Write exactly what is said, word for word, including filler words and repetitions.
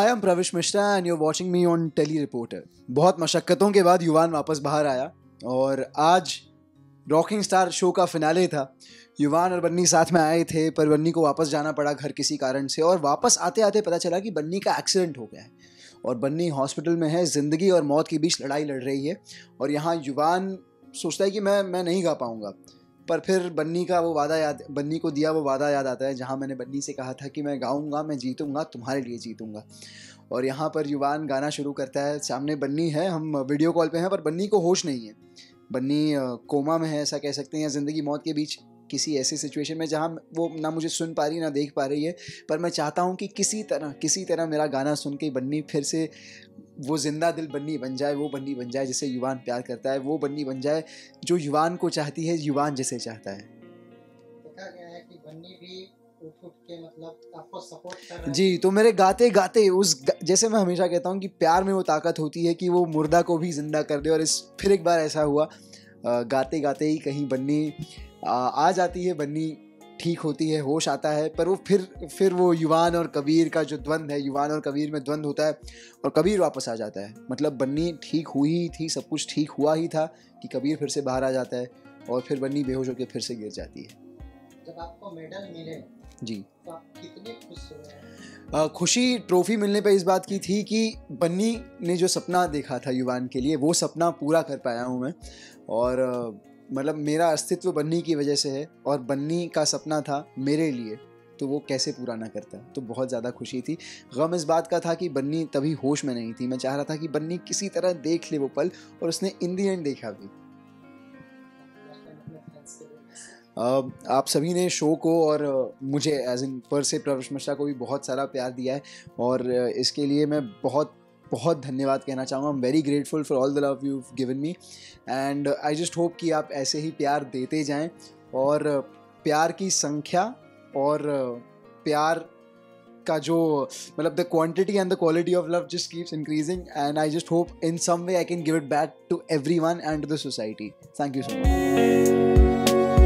Hi, I'm Pravesh Mishra and you're watching me on Telly Reporter. बहुत मशक्कतों के बाद युवान वापस बाहर आया और आज रॉकिंग स्टार शो का फिनाले था। युवान और बन्नी साथ में आए थे पर बन्नी को वापस जाना पड़ा घर किसी कारण से, और वापस आते आते पता चला कि बन्नी का एक्सीडेंट हो गया है और बन्नी हॉस्पिटल में है। ज़िंदगी और मौत के बीच लड़ाई लड़ रही है और यहाँ युवान सोचता है कि मैं मैं नहीं गा पाऊँगा, पर फिर बन्नी का वो वादा याद बन्नी को दिया वो वादा याद आता है जहाँ मैंने बन्नी से कहा था कि मैं गाऊंगा, मैं जीतूंगा, तुम्हारे लिए जीतूंगा। और यहाँ पर युवान गाना शुरू करता है। सामने बन्नी है, हम वीडियो कॉल पे हैं, पर बन्नी को होश नहीं है। बन्नी कोमा में है, ऐसा कह सकते हैं, ज़िंदगी मौत के बीच किसी ऐसी सिचुएशन में जहाँ वो ना मुझे सुन पा रही ना देख पा रही है। पर मैं चाहता हूँ कि किसी तरह किसी तरह मेरा गाना सुन के बन्नी फिर से वो जिंदा दिल बन्नी बन जाए, वो बन्नी बन जाए जिसे युवान प्यार करता है, वो बन्नी बन जाए जो युवान को चाहती है, युवान जिसे चाहता है। देखा गया है कि बन्नी भी उठ-उठ के मतलब आपको सपोर्ट कर रहा है। जी, तो मेरे गाते गाते उस ग... जैसे मैं हमेशा कहता हूँ कि प्यार में वो ताकत होती है कि वो मुर्दा को भी जिंदा कर दे, और इस फिर एक बार ऐसा हुआ। गाते गाते ही कहीं बन्नी आ जाती है, बन्नी ठीक होती है, होश आता है, पर वो फिर फिर वो युवान और कबीर का जो द्वंद है, युवान और कबीर में द्वंद होता है और कबीर वापस आ जाता है। मतलब बन्नी ठीक हुई ही थी, सब कुछ ठीक हुआ ही था कि कबीर फिर से बाहर आ जाता है और फिर बन्नी बेहोश होकर फिर से गिर जाती है। जब आपको मेडल मिले जी तो आप कितने खुश हुए? खुशी ट्रॉफी मिलने पर इस बात की थी कि बन्नी ने जो सपना देखा था युवान के लिए, वो सपना पूरा कर पाया हूँ मैं। और मतलब मेरा अस्तित्व बन्नी की वजह से है और बन्नी का सपना था मेरे लिए, तो वो कैसे पूरा ना करता। तो बहुत ज़्यादा खुशी थी। गम इस बात का था कि बन्नी तभी होश में नहीं थी। मैं चाह रहा था कि बन्नी किसी तरह देख ले वो पल, और उसने इन दी एंड देखा भी। आप सभी ने शो को और मुझे एज इन पर से प्रवेश मिश्रा को भी बहुत सारा प्यार दिया है और इसके लिए मैं बहुत बहुत धन्यवाद कहना चाहूँगा। I am very grateful for all the love you given me and I just hope कि आप ऐसे ही प्यार देते जाएं, और प्यार की संख्या और प्यार का जो मतलब the quantity and the quality of love just keeps increasing and I just hope in some way I can give it back to everyone and to the society. Thank you so much.